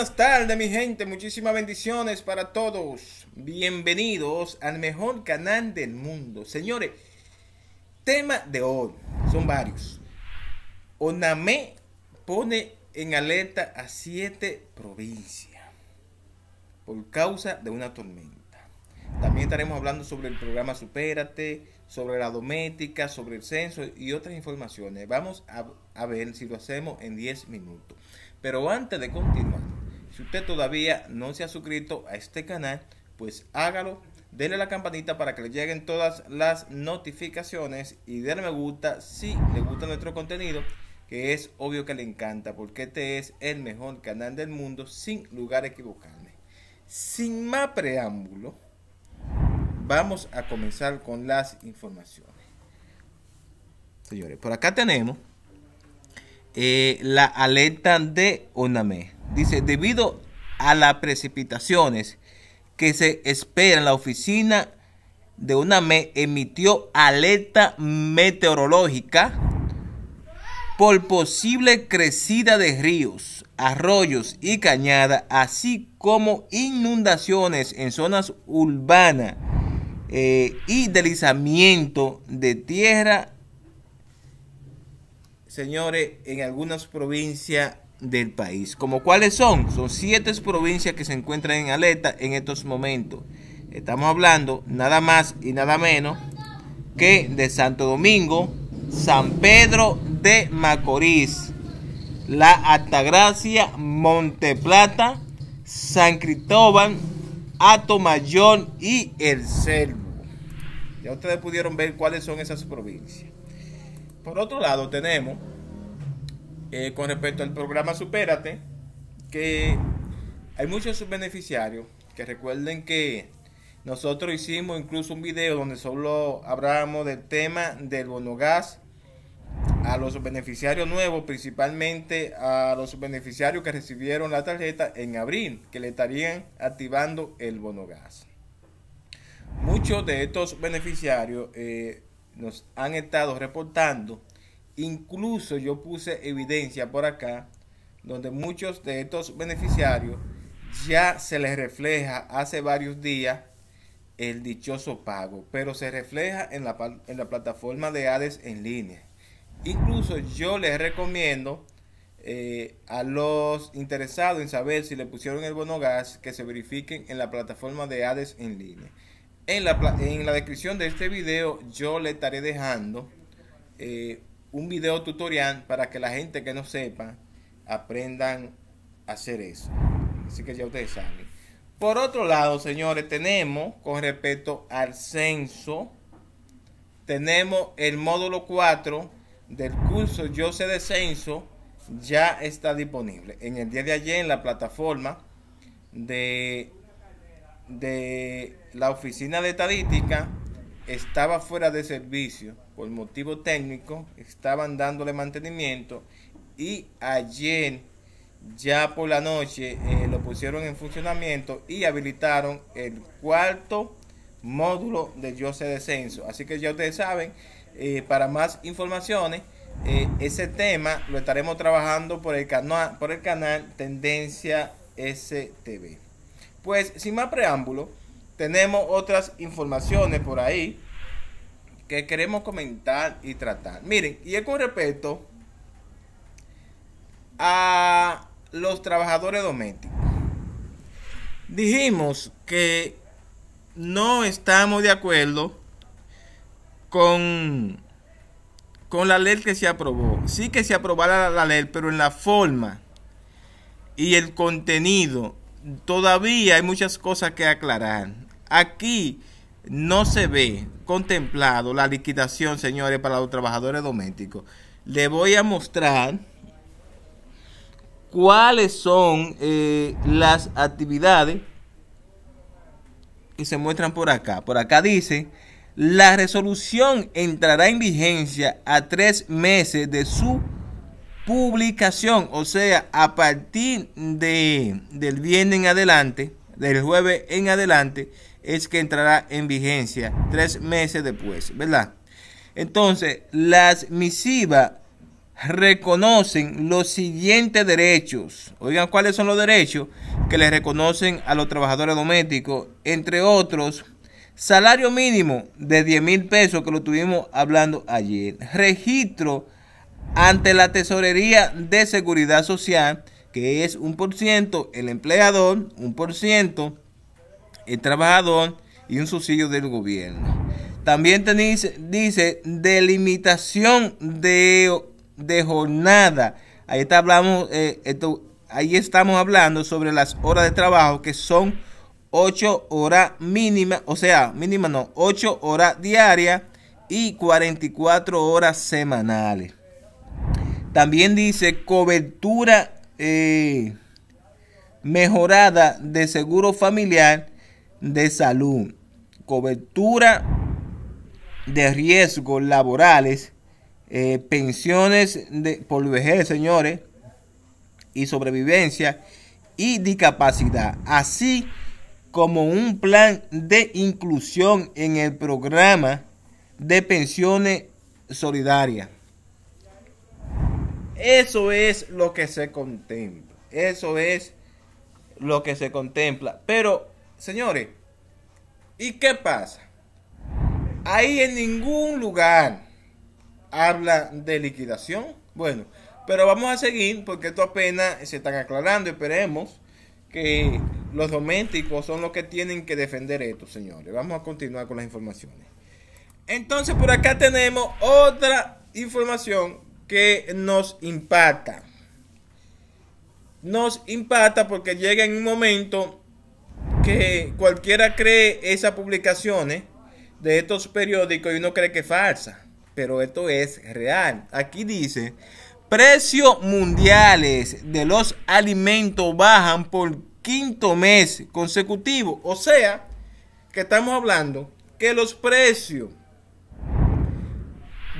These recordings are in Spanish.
buenas tardes, mi gente. Muchísimas bendiciones para todos. Bienvenidos al mejor canal del mundo. Señores, tema de hoy, son varios. Onamé pone en alerta a 7 provincias por causa de una tormenta. También estaremos hablando sobre el programa Supérate, sobre la doméstica, sobre el censo y otras informaciones. Vamos a ver si lo hacemos en 10 minutos. Pero antes de continuar, si usted todavía no se ha suscrito a este canal, pues hágalo, denle a la campanita para que le lleguen todas las notificaciones y denle me gusta si le gusta nuestro contenido, que es obvio que le encanta, porque este es el mejor canal del mundo, sin lugar a equivocarme. Sin más preámbulo, vamos a comenzar con las informaciones. Señores, por acá tenemos la alerta de Onamé. Dice, debido a las precipitaciones que se esperan, la oficina de Onamé emitió alerta meteorológica por posible crecida de ríos, arroyos y cañadas, así como inundaciones en zonas urbanas y deslizamiento de tierra, señores, en algunas provincias del país. ¿Como cuáles son? Son 7 provincias que se encuentran en alerta en estos momentos. Estamos hablando nada más y nada menos que de Santo Domingo, San Pedro de Macorís, La Altagracia, Monteplata, San Cristóbal, Atomayor y El Cervo. Ya ustedes pudieron ver cuáles son esas provincias. Por otro lado tenemos, con respecto al programa Supérate, que hay muchos beneficiarios, que recuerden que nosotros hicimos incluso un video donde solo hablábamos del tema del bono gas a los beneficiarios nuevos, principalmente a los beneficiarios que recibieron la tarjeta en abril, que le estarían activando el bono gas. Muchos de estos beneficiarios nos han estado reportando, incluso yo puse evidencia por acá, donde muchos de estos beneficiarios ya se les refleja hace varios días el dichoso pago, pero se refleja en la plataforma de ADES en línea. Incluso yo les recomiendo a los interesados en saber si le pusieron el bono gas, que se verifiquen en la plataforma de ADES en línea. En la descripción de este video yo le estaré dejando un video tutorial para que la gente que no sepa aprendan a hacer eso. Así que ya ustedes saben. Por otro lado, señores, tenemos con respecto al censo, tenemos el módulo 4 del curso Yo Sé de Censo, ya está disponible. En el día de ayer en la plataforma de la oficina de estadística estaba fuera de servicio por motivo técnico, estaban dándole mantenimiento, y ayer ya por la noche lo pusieron en funcionamiento y habilitaron el 4º módulo de Yo Sé de Censo. Así que ya ustedes saben, para más informaciones, ese tema lo estaremos trabajando por el canal Tendencia STV. Pues sin más preámbulo, tenemos otras informaciones por ahí que queremos comentar y tratar. Miren, y es con respecto a los trabajadores domésticos. Dijimos que no estamos de acuerdo con la ley que se aprobó. Sí que se aprobara la ley, pero en la forma y el contenido todavía hay muchas cosas que aclarar. Aquí no se ve contemplado la liquidación, señores, para los trabajadores domésticos. Les voy a mostrar cuáles son las actividades que se muestran por acá. Por acá dice, la resolución entrará en vigencia a 3 meses de su publicación, o sea, a partir del viernes en adelante, del jueves en adelante, es que entrará en vigencia 3 meses después, ¿verdad? Entonces, las misivas reconocen los siguientes derechos. Oigan, ¿cuáles son los derechos que les reconocen a los trabajadores domésticos? Entre otros, salario mínimo de 10,000 pesos, que lo estuvimos hablando ayer. Registro ante la Tesorería de Seguridad Social, que es 1% el empleador, 1% el trabajador y un subsidio del gobierno. También dice delimitación de jornada. Ahí está, ahí estamos hablando sobre las horas de trabajo, que son 8 horas mínimas, o sea, mínima no, 8 horas diarias y 44 horas semanales. También dice cobertura mejorada de seguro familiar de salud, cobertura de riesgos laborales, pensiones por vejez, señores, y sobrevivencia y discapacidad, así como un plan de inclusión en el programa de pensiones solidarias. Eso es lo que se contempla. Eso es lo que se contempla. Pero, señores, ¿y qué pasa? Ahí en ningún lugar habla de liquidación. Bueno, pero vamos a seguir porque esto apenas se están aclarando. Esperemos que los domésticos son los que tienen que defender esto, señores. Vamos a continuar con las informaciones. Entonces, por acá tenemos otra información que nos impacta. Nos impacta porque llega en un momento que cualquiera cree esas publicaciones de estos periódicos y uno cree que es falsa, pero esto es real. Aquí dice: precios mundiales de los alimentos bajan por quinto mes consecutivo. O sea, que estamos hablando que los precios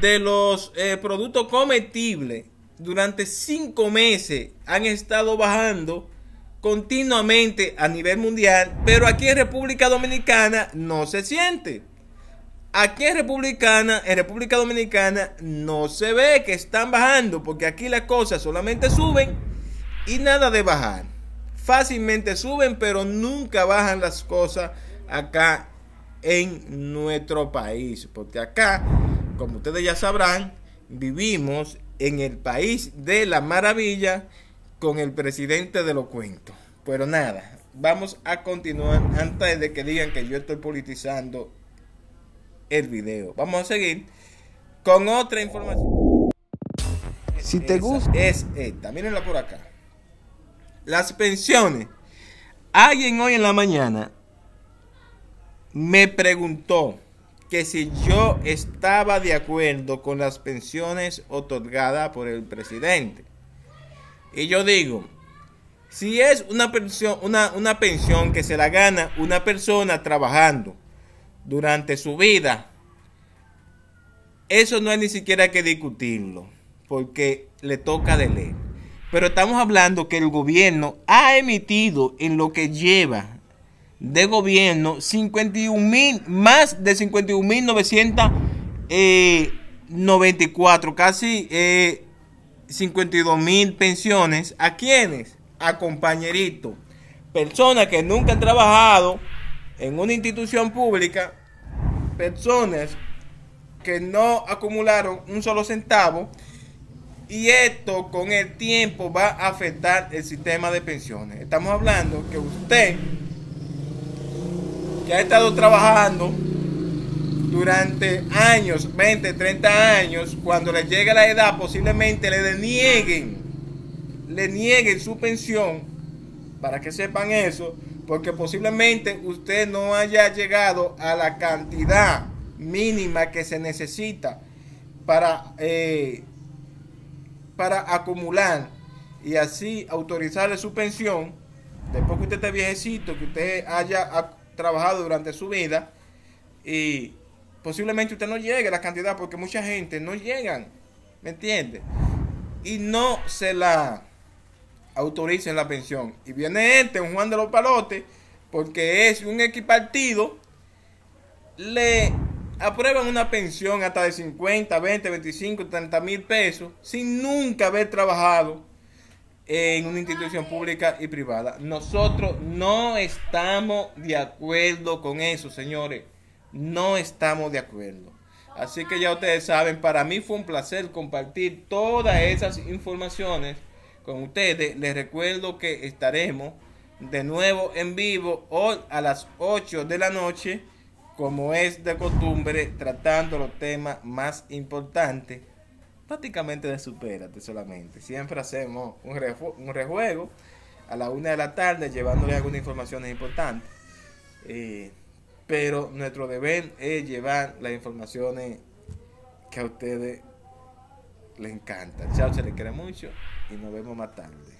de los productos comestibles durante 5 meses han estado bajando continuamente a nivel mundial, pero aquí en República Dominicana no se siente. Aquí en República Dominicana no se ve que están bajando, porque aquí las cosas solamente suben y nada de bajar. Fácilmente suben, pero nunca bajan las cosas acá en nuestro país, porque acá, como ustedes ya sabrán, vivimos en el país de la maravilla con el presidente de los cuentos. Pero nada, vamos a continuar antes de que digan que yo estoy politizando el video. Vamos a seguir con otra información. Si te gusta, es esta, mírenla por acá. Las pensiones. Alguien hoy en la mañana me preguntó que si yo estaba de acuerdo con las pensiones otorgadas por el presidente. Y yo digo, si es una pensión que se la gana una persona trabajando durante su vida, eso no hay ni siquiera que discutirlo, porque le toca de ley. Pero estamos hablando que el gobierno ha emitido en lo que lleva de gobierno más de 51.994, casi 52.000 pensiones. ¿A quiénes? A compañeritos, personas que nunca han trabajado en una institución pública, personas que no acumularon un solo centavo, y esto con el tiempo va a afectar el sistema de pensiones. Estamos hablando que usted, que ha estado trabajando durante años, 20, 30 años, cuando le llegue la edad, posiblemente le denieguen su pensión, para que sepan eso, porque posiblemente usted no haya llegado a la cantidad mínima que se necesita para acumular y así autorizarle su pensión. Después que usted esté viejecito, que usted haya trabajado durante su vida, y posiblemente usted no llegue a la cantidad, porque mucha gente no llegan, ¿me entiende? Y no se la autoricen la pensión, y viene un Juan de los Palotes, porque es un equipartido, le aprueban una pensión hasta de 50, 20, 25, 30 mil pesos sin nunca haber trabajado en una institución pública y privada. Nosotros no estamos de acuerdo con eso, señores. No estamos de acuerdo. Así que ya ustedes saben, para mí fue un placer compartir todas esas informaciones con ustedes. Les recuerdo que estaremos de nuevo en vivo hoy a las 8 de la noche, como es de costumbre, tratando los temas más importantes, prácticamente de Supérate solamente. Siempre hacemos un rejuego a la 1 de la tarde, llevándoles algunas informaciones importantes. Pero nuestro deber es llevar las informaciones que a ustedes les encantan. Chao, se les quiere mucho y nos vemos más tarde.